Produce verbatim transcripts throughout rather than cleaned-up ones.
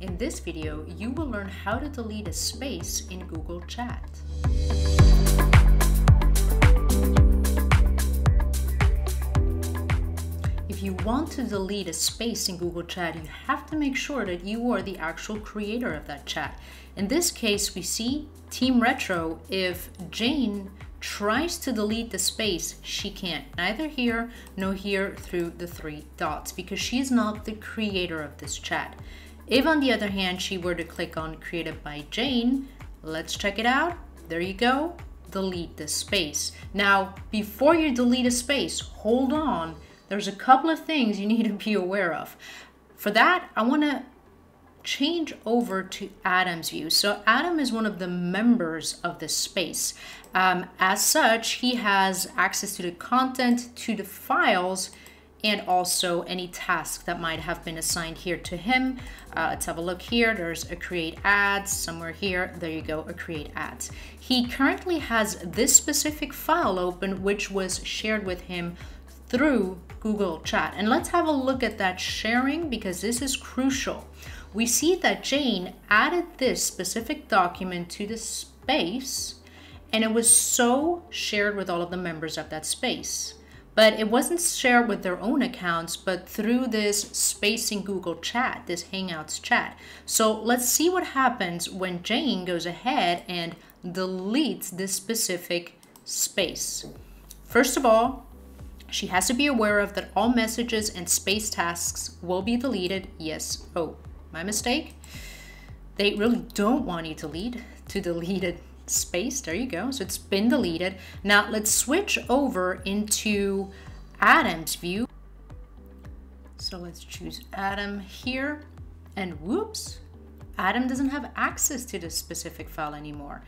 In this video, you will learn how to delete a space in Google Chat. If you want to delete a space in Google Chat, you have to make sure that you are the actual creator of that chat. In this case, we see Team Retro. If Jane tries to delete the space, she can't, neither here nor here through the three dots, because she's not the creator of this chat. If, on the other hand, she were to click on Created by Jane, let's check it out. There you go. Delete the space. Now, before you delete a space, hold on. There's a couple of things you need to be aware of. For that, I want to change over to Adam's view. So Adam is one of the members of this space. Um, as such, he has access to the content, to the files, and also any task that might have been assigned here to him. Uh, let's have a look here. There's a create ads somewhere here. There you go, a create ads. He currently has this specific file open, which was shared with him through Google Chat. And let's have a look at that sharing, because this is crucial. We see that Jane added this specific document to the space, and it was so shared with all of the members of that space. But it wasn't shared with their own accounts, but through this space in Google Chat, this Hangouts chat. So let's see what happens when Jane goes ahead and deletes this specific space. First of all, she has to be aware of that all messages and space tasks will be deleted. Yes, oh, my mistake. They really don't want you to lead to delete it. Space, there you go. So it's been deleted. Now let's switch over into Adam's view. So let's choose Adam here, and whoops, Adam doesn't have access to this specific file anymore.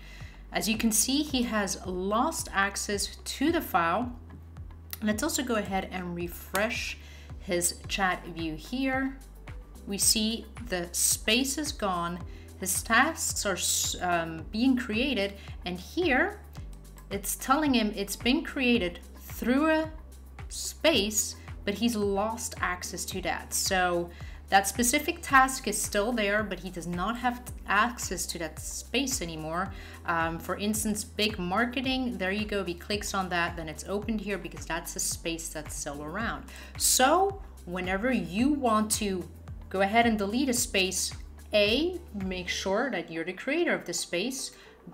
As you can see, he has lost access to the file. Let's also go ahead and refresh his chat view here. We see the space is gone. His tasks are um, being created, and here it's telling him it's been created through a space, but he's lost access to that. So that specific task is still there, but he does not have access to that space anymore. Um, for instance, big marketing, there you go. If he clicks on that, then it's opened here because that's a space that's still around. So whenever you want to go ahead and delete a space, A, make sure that you're the creator of the space.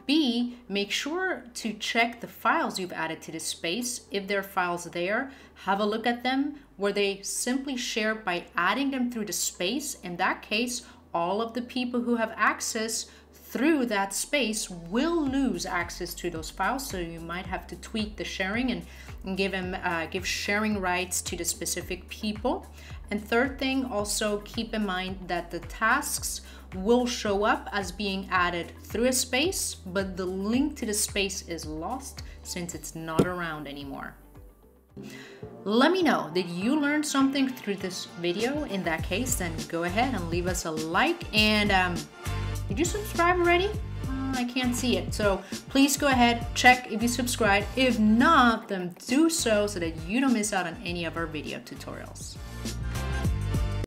B, make sure to check the files you've added to the space. If there are files there, have a look at them. Were they simply shared by adding them through the space? In that case, all of the people who have access through that space will lose access to those files. So you might have to tweak the sharing and, and give them uh, give sharing rights to the specific people. And third thing, also keep in mind that the tasks will show up as being added through a space, but the link to the space is lost since it's not around anymore. Let me know, did you learn something through this video? In that case, then go ahead and leave us a like, and um, did you subscribe already? Uh, I can't see it. So please go ahead, check if you subscribe. If not, then do so so that you don't miss out on any of our video tutorials.